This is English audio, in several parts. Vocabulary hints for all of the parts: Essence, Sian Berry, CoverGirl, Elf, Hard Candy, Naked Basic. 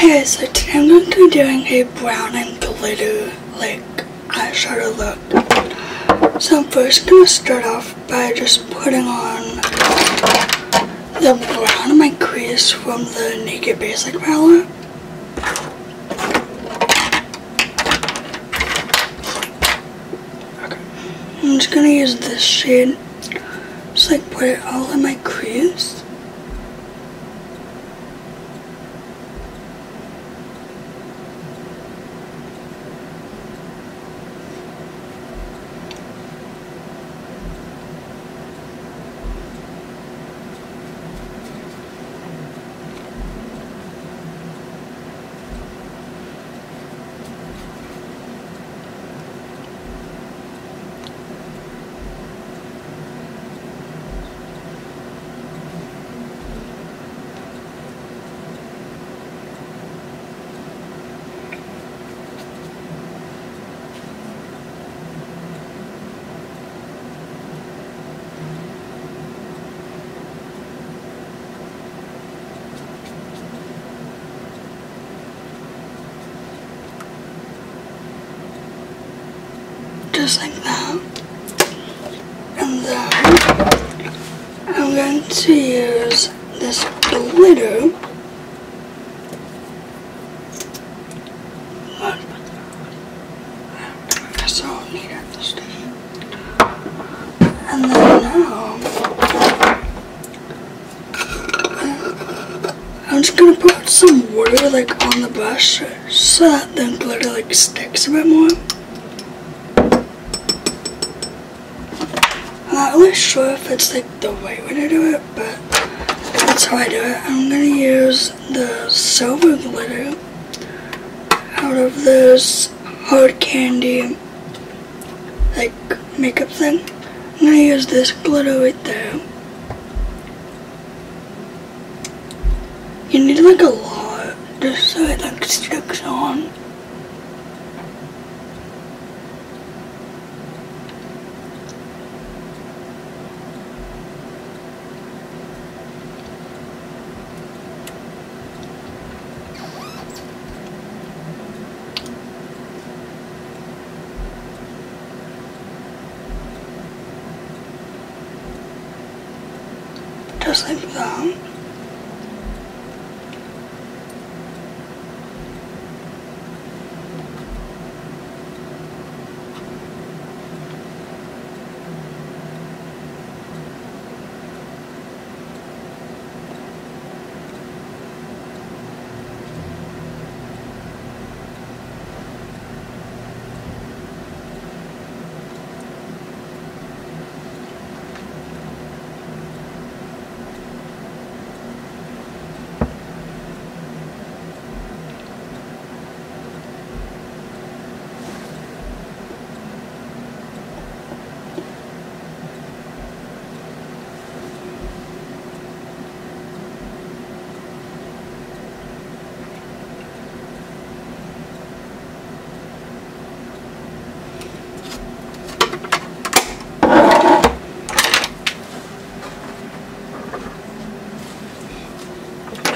Hey guys, so today I'm going to be doing a brown and glitter like eyeshadow look. So I'm first going to start off by just putting on the brown in my crease from the Naked Basic palette. Okay. I'm just going to use this shade. Just like put it all in my crease. Just like that. And then I'm going to use this glitter. I still need it this time. And then now I'm just gonna put some water like on the brush so that the glitter like sticks a bit more. I'm not really sure if it's like the right way to do it, but that's how I do it. I'm gonna use the silver glitter out of this Hard Candy like makeup thing. I'm gonna use this glitter right there. You need like a lot just so it like sticks on. Just like that.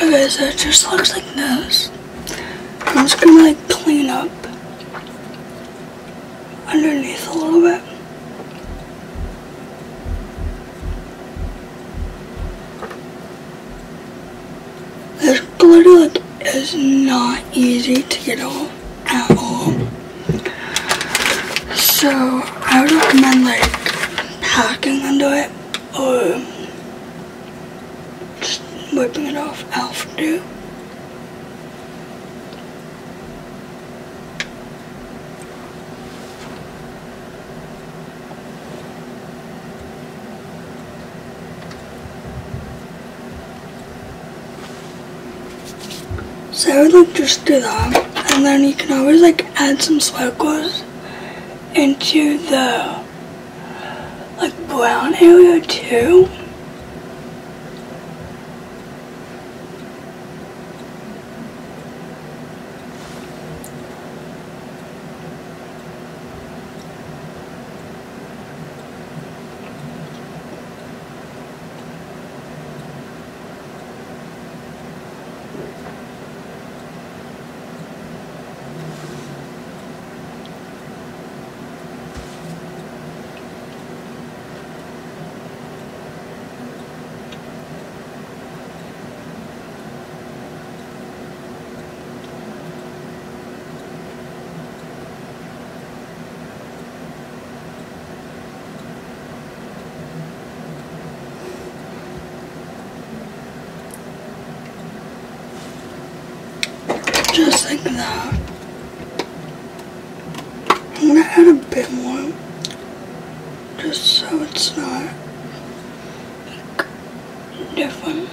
Okay, so it just looks like this. I'm just gonna like clean up underneath a little bit. This glitter like is not easy to get off at all. So I would recommend like packing under it or wiping it off, Elf do. So I would like just do that, and then you can always like add some sparkles into the like brown area too. just like that. I'm gonna add a bit more, just so it's not like different.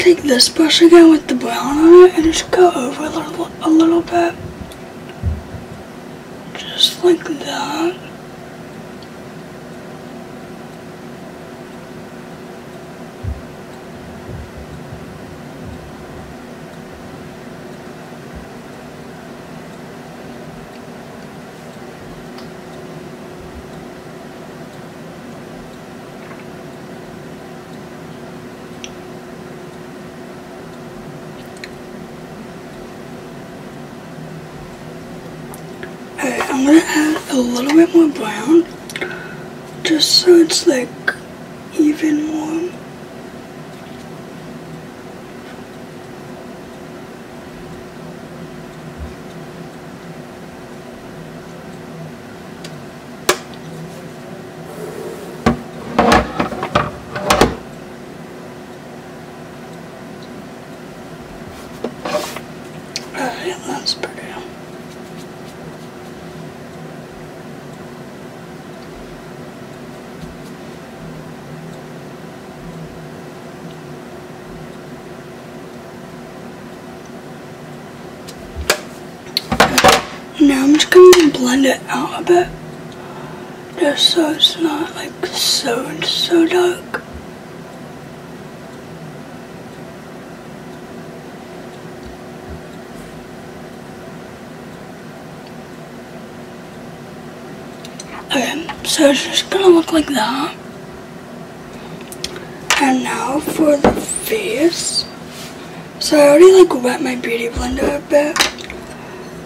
Take this brush again with the brown on it and just go over a little bit, just like that. I'm gonna add a little bit more brown, just so it's like even more. Alright, that's pretty. Now I'm just going to blend it out a bit, just so it's not like so dark. Okay, so it's just going to look like that. And now for the face. So I already like wet my beauty blender a bit,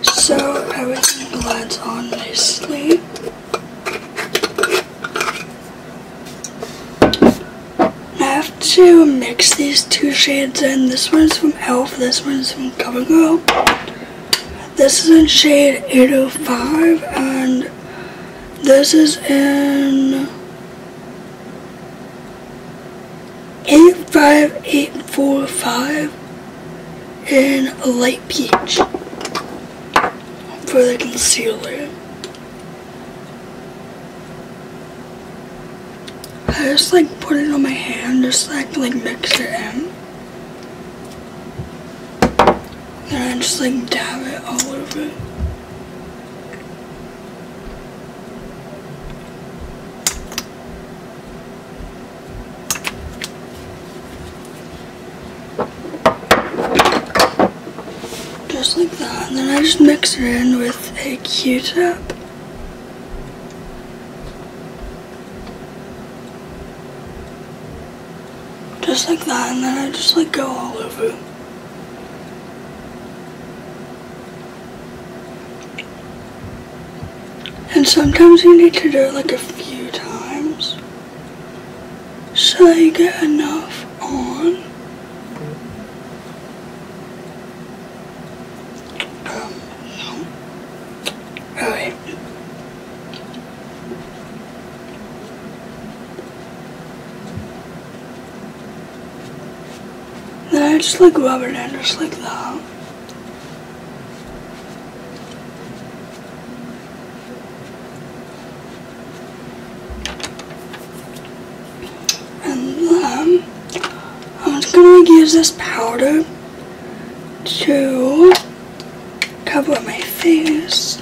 so everything glides on nicely. I have to mix these two shades in. This one is from Elf, this one is from CoverGirl. This is in shade 805 and this is in 85845 in a light peach. For the concealer, I just like put it on my hand just so I can like mix it in. Then I just like dab it all over. Just like that, and then I just mix it in with a Q-tip. Just like that, and then I just like go all over. And sometimes you need to do it like a few times, so you get enough on. Then I just like rub it in just like that. And then I'm just gonna like use this powder to cover up my face.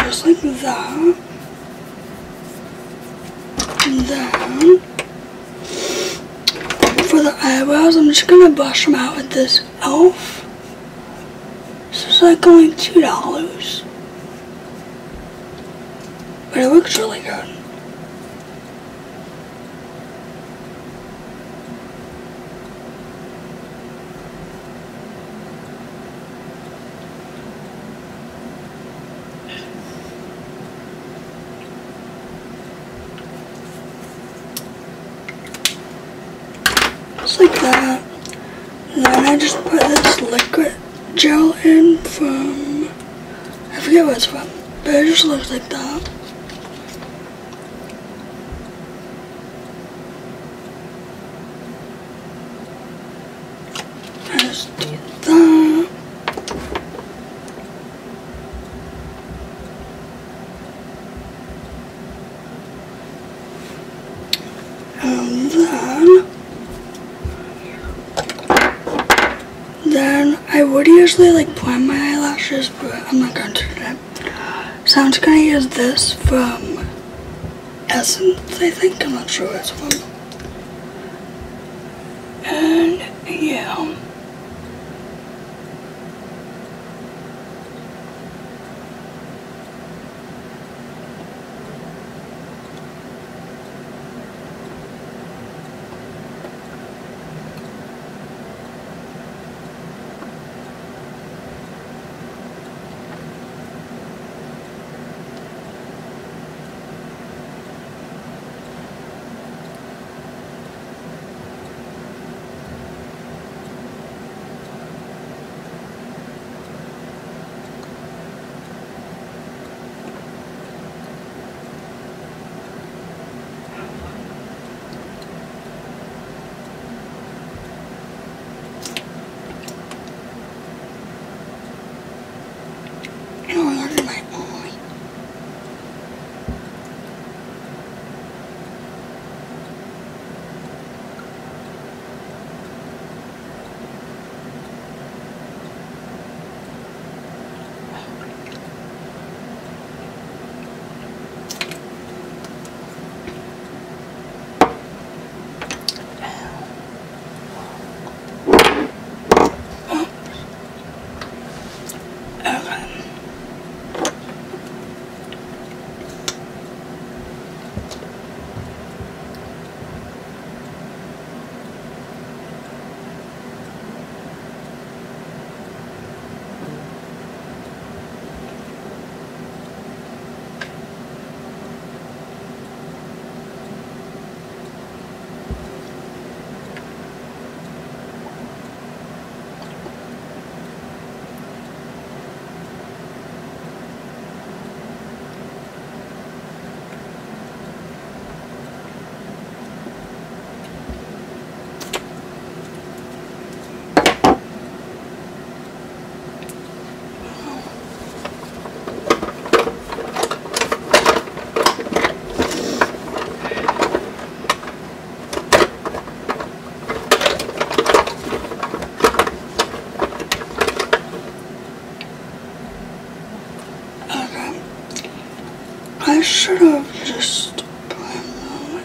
Just like that, and then for the eyebrows I'm just going to brush them out with this 12. This is like only $2. But it looks really good. Just like that. And then I just put this liquid gel in from, I forget what it's from, but it just looks like that. I just do that. And then I would usually like prime my eyelashes, but I'm not going to today. So I'm just going to use this from Essence, I think. I'm not sure what it's from. And yeah. I should have just primed them.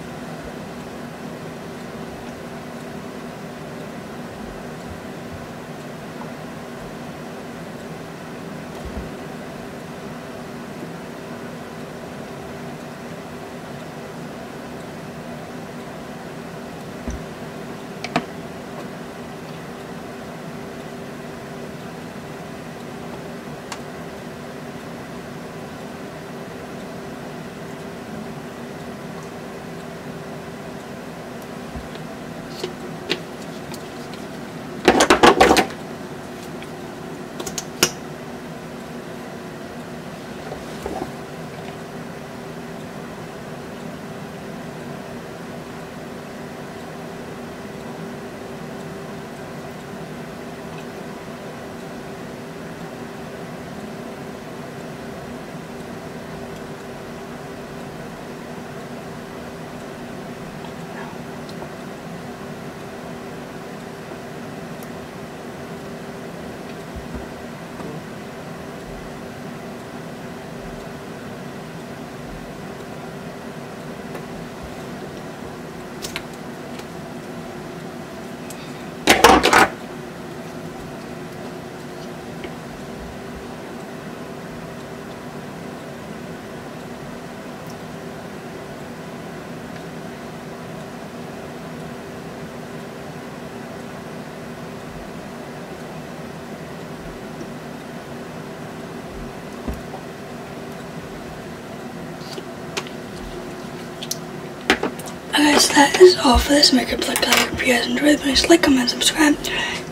So that is all for this Naked Basic. I hope you guys enjoyed. Please like, comment, subscribe.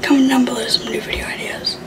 Comment down below some new video ideas.